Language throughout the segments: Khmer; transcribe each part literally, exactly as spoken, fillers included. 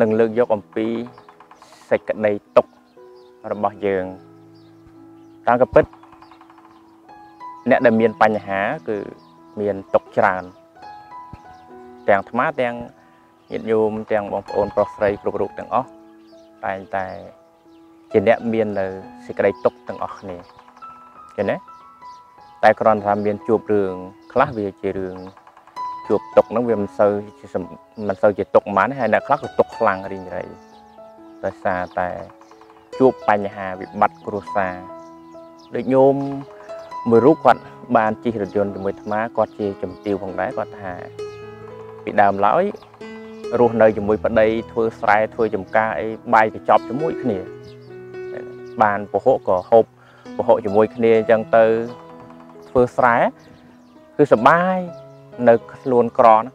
នឹងលើកយកអំពីសេចក្តីទុក្ខរបស់យើងតាមពិតអ្នកដែលមានបញ្ហាគឺមានទុក្ខច្រើនទាំងអាត្មាទាំងញាតិញោមទាំងបងប្អូនប្រុសស្រីគ្រប់រូបទាំងអស់តែងតែជាអ្នកមាននៅសេចក្តីទុក្ខទាំងអស់គ្នាឃើញទេតែគ្រាន់តែមានជួបរឿងខ្លះវាជារឿងជួបទុក្ខហ្នឹងវាមិនសូវមិនសូវជាទុក្ខប៉ុន្មានហើយអ្នកខ្លះក៏ទុក្ខខ្លាំងរីងរៃដោយសារតែជួបបញ្ហាវិបត្តិគ្រួសារដូចញោមមួយរូបគាត់បានជិះរថយន្តជាមួយអាត្មាគាត់ជាជំទាវផងដែរគាត់ថាពីដើមឡើយរស់នៅជាមួយប្តីធ្វើស្រែធ្វើចំការអីបាយកញ្ចប់ជាមួយគ្នាបានពហុក៏ហូបពហុជាមួយគ្នាអញ្ចឹងទៅធ្វើស្រែគឺសប្បាយនៅខ្លួនក្រណាត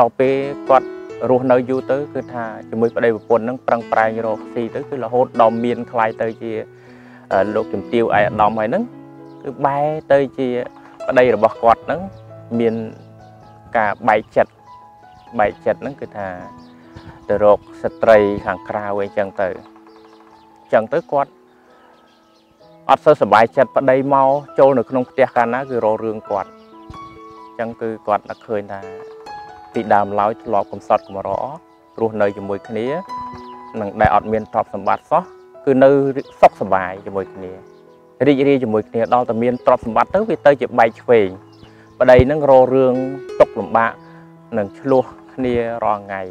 ទៅពេលគាត់រស់នៅយូរទៅគឺថាជាមួយប្តីប្រពន្ធហ្នឹងប្រឹងប្រែងរកស៊ីទៅគឺរហូតដល់មានខ្លាយទៅជាលោកជំទាវឯកឧត្តមហើយហ្នឹងគឺបែរទៅជាប្តីរបស់គាត់ហ្នឹងមានការបែកចិត្តបែកចិត្តហ្នឹងគឺថាទៅរកស្ត្រីខាងក្រៅអីចឹងទៅចឹងទៅគាត់អត់សូវសប្បាយចិត្តប្តីមកចូលនៅក្នុងផ្ទះកាលណាគឺរករឿងគាត់ចឹងគឺគាត់នឹកឃើញថាទីដើមឡើយធ្លាប់កំសត់កំរោរស់នៅជាមួយគ្នានឹងដែលអត់មានទ្រព្យសម្បត្តិសោះគឺនៅសុខសប្បាយជាមួយគ្នារីករាយជាមួយគ្នាដល់តែមានទ្រព្យសម្បត្តិទៅវាទៅជាបែកឆ្វេងប្តីនឹងរករឿងទុក្ខលំបាកនឹងឆ្លោះគ្នារាល់ថ្ងៃ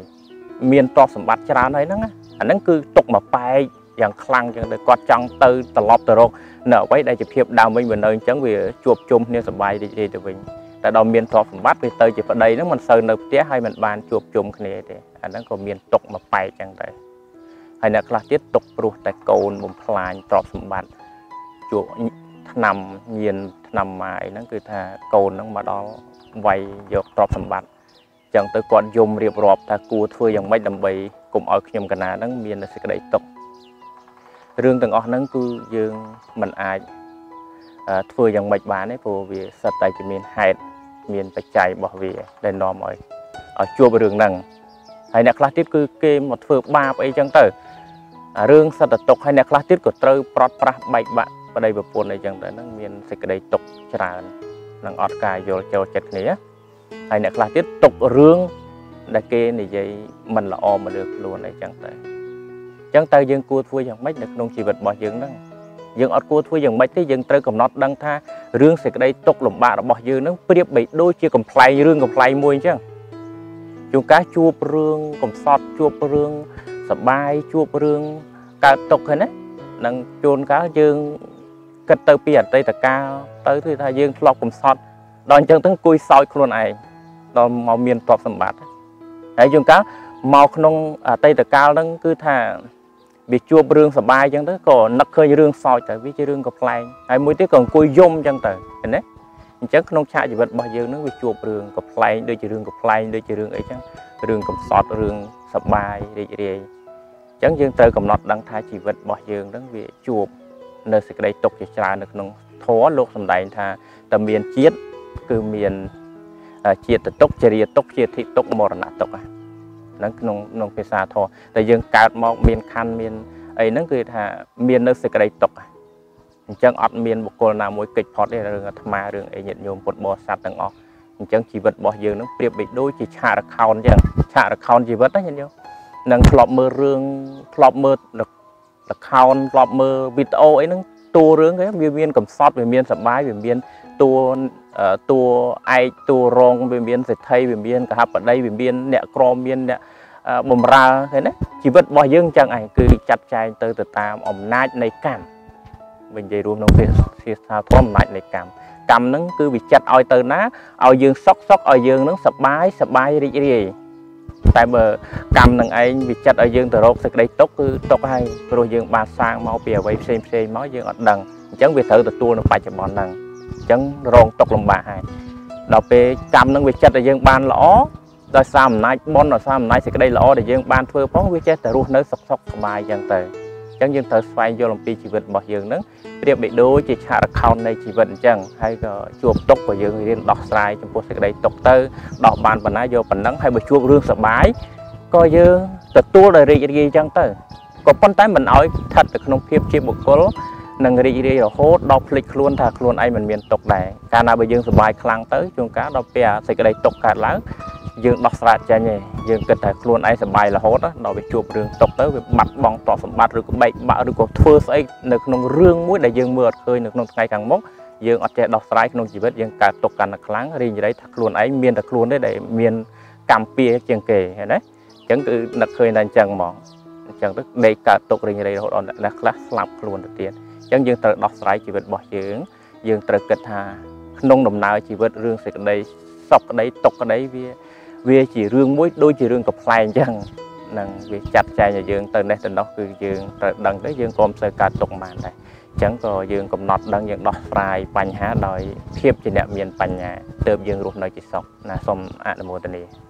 មានទ្រព្យសម្បត្តិច្រើនហើយហ្នឹងអាហ្នឹងគឺទុក្ខមកបែកយ៉ាងខ្លាំងចឹងទៅគាត់ចង់ទៅត្រឡប់ទៅរកនៅអ្វីដែលជាភាពដើមវិញមិននៅអញ្ចឹងវាជួបជុំគ្នាសប្បាយរីករាយទៅវិញតែដល់មានទ្រព្យសម្បត្តិវាទៅជាប្តីហ្នឹងមិនសូវនៅផ្ទះហើយមិនបានជួបជុំគ្នាទេអាហ្នឹងក៏មានទុក្ខមកបែកចឹងទៅហើយអ្នកខ្លះទៀតទុក្ខព្រោះតែកូនបំផ្លាញទ្រព្យសម្បត្តិជួបឆ្នាំញៀនឆ្នាំម៉ាយហ្នឹងគឺថាកូនហ្នឹងមកដល់វាយយកទ្រព្យសម្បត្តិចឹងទៅគាត់យំរៀបរាប់ថាគួរធ្វើយ៉ាងម៉េចដើម្បីកុំឲ្យខ្ញុំកណាហ្នឹងមានសេចក្តីទុក្ខរឿងទាំងអស់ហ្នឹងគឺយើងមិនអាចធ្វើយ៉ាងម៉េចបានទេព្រោះវាសិតតែជាមានហេតុមានបច្ច័យរបស់វាដែលនាំឲ្យឲ្យជួបរឿងហ្នឹងហើយអ្នកខ្លះទៀតគឺគេមកធ្វើបាបអីចឹងទៅរឿងសិតតែទុកហើយអ្នកខ្លះទៀតក៏ត្រូវប្រត់ប្រាស់បែកបាក់ប្តីប្រពន្ធអីចឹងទៅហ្នឹងមានសេចក្តីទុកច្រើននឹងអត់ការយល់ចូលចិត្តគ្នាហើយអ្នកខ្លះទៀតទុករឿងដែលគេនិយាយមិនល្អមកលើខ្លួនអីចឹងទៅចឹងតើយើងគួរធ្វើយ៉ាងម៉េចនៅក្នុងជីវិតរបស់យើងហ្នឹងយើងអត់គួរធ្វើយ៉ាងម៉េចទេយើងត្រូវកំណត់ដឹងថារឿងសេចក្តីទុក្ខលំបាករបស់យើងហ្នឹងប្រៀបបីដូចជាកំប្លែងរឿងកំប្លែងមួយអញ្ចឹងជួនកាលជួបរឿងកំសត់ជួបរឿងសប្បាយជួបរឿងកើតទុក្ខហ្នឹងនឹងជួនកាលយើងគិតទៅពីអតីតកាលទៅគឺថាយើងធ្លាប់កំសត់ដល់អញ្ចឹងទៅគួយសោយខ្លួនឯងដល់មកមានទ្រព្យសម្បត្តិហើយជួនកាលមកក្នុងអតីតកាលហ្នឹងគឺថាវាជួបរឿងសប្បាយអញ្ចឹងទៅក៏នឹកឃើញរឿងសោចទៅវាជារឿងកំប្លែងហើយមួយទៀតក៏អង្គុយយំអញ្ចឹងទៅឃើញទេអញ្ចឹងក្នុងឆាកជីវិតរបស់យើងនឹងវាជួបរឿងកំប្លែងដូចជារឿងកំប្លែងដូចជារឿងអីអញ្ចឹងរឿងកំសត់រឿងសប្បាយរីករាយអញ្ចឹងយើងត្រូវកំណត់ដឹងថាជីវិតរបស់យើងនឹងវាជួបនៅសេចក្តីទុក្ខជាច្រើននៅក្នុងធម៌លោកសម្ដែងថាតើមានជាតិគឺមានជាតិទុក្ខចរិយាទុក្ខជាធិទុក្ខមរណៈទុក្ខហ្នឹងក្នុងក្នុងភាសាធម៌តែយើងកើតមកមានខណ្ឌមានអីហ្នឹងគឺថាមាននៅសេចក្តីទុក្ខអញ្ចឹងអត់មានបុគ្គលណាមួយកិច្ចផុតទេរឿងអាត្មារឿងអីញាតិញោមពុទ្ធបរិស័ទទាំងអស់អញ្ចឹងជីវិតរបស់យើងហ្នឹងប្រៀបបីដូចជាឆាករខោនអញ្ចឹងឆាករខោនជីវិតណាញាតិញោមនឹងធ្លាប់មើលរឿងធ្លាប់មើលរខោនធ្លាប់មើលវីដេអូអីហ្នឹងតួរឿងគេវាមានកំសត់វាមានសប្បាយវាមានតួតួឯកតួរងវាមានសេដ្ឋីវាមានកហបតីវាមានអ្នកក្រមានអ្នកបំរើឃើញណាជីវិតរបស់យើងចឹងឯងគឺចាត់ចែងទៅទៅតាមអំណាចនៃកម្មវិញនិយាយរួមក្នុងភាសាធម៌អំណាចនៃកម្មកម្មហ្នឹងគឺវាចាត់ឲ្យទៅណាឲ្យយើងសុខសុខឲ្យយើងហ្នឹងសប្បាយសប្បាយរីករាយតែបើកម្មនឹងឯងវាចាត់ឲ្យយើងទៅរកសេចក្តីទុក្ខគឺទុក្ខហើយព្រោះយើងបានសាងមកពីអ្វីផ្សេងផ្សេងមកយើងអត់ដឹងអញ្ចឹងវាត្រូវទទួលនៅបច្ចុប្បន្នហ្នឹងអញ្ចឹងរងទុក្ខលំបាកហើយដល់ពេលកម្មនឹងវាចិត្តឲ្យយើងបានល្អដោយសារអំណាចបុណ្យដោយសារអំណាចសេចក្តីល្អដែលយើងបានធ្វើផងវាចេះតែរស់នៅសុខសុខសប្បាយអញ្ចឹងទៅអញ្ចឹងយើងត្រូវស្វែងយល់អំពីជីវិតរបស់យើងនឹងប្រៀបបីដូចជាឆាករខោននៃជីវិតអញ្ចឹងហើយក៏ជួបទុក្ខក៏យើងរៀនដោះស្រាយចំពោះសេចក្តីទុក្ខទៅដោះបានប៉ុណ្ណាយកប៉ុណ្ណឹងហើយបើជួបរឿងសប្បាយ có dư tập tua đời gì gì chẳng tới có con tay mình nói thật được nông nghiệp chỉ một cỗ nâng gì gì rồi hốt đọc lịch luôn thật luôn ai mình miền tục này cả nào bây giờ sờ bài khang tới chuồng cá đọc bè thì cái đây tục cả lá dương đọc sạt cha nhỉ dương cần phải luôn ai sờ bài là hốt đó nó bị chuột đường tục tới bị mặt bong tỏ sờ mặt rồi cũng bậy bạ rồi còn thưa say được nông rương muối đại dương mượt hơi được nông ngày càng mốc dương ở trẻ đọc trái nông chỉ biết dương cả tục cả là kháng gì gì đấy thật luôn ấy miền thật luôn đấy để miền cam pia chèn kề đấy chẳng từ nặc khơi nành chẳng mỏng chẳng tức đây cả tục rồi như đây họ còn là class làm luôn đầu tiên chẳng dừng từ đọc trái chỉ biết bỏ dưỡng dừng từ kịch hà nông đồng nào chỉ biết riêng sự đây sọc đấy tục ở đấy vì vì chỉ riêng mỗi đôi chỉ riêng cặp phai chẳng năng việc chặt chai nhà dừng từ đây từ đó cứ dừng từ đằng đấy dừng còn sự cả tục màn này chẳng có dừng còn nọt đằng dừng đọc trái bánh há đòi khiếp chỉ đẹp miền bánh nhà từ dừng ruột nói chỉ sọc là xong ăn một tên